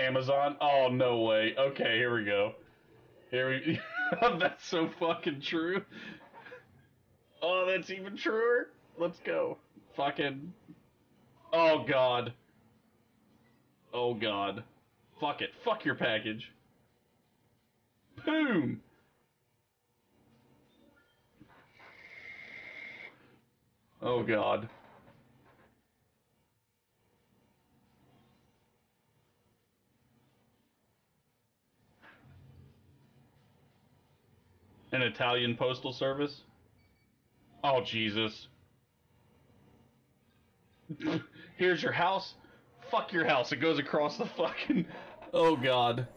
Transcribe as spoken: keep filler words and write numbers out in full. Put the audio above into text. Amazon? Oh, no way. Okay, here we go. Here we... That's so fucking true. Oh, that's even truer. Let's go. Fucking... Oh, God. Oh, God. Fuck it. Fuck your package. Boom! Oh, God. An Italian postal service? Oh, Jesus. Here's your house. Fuck your house. It goes across the fucking... Oh, God.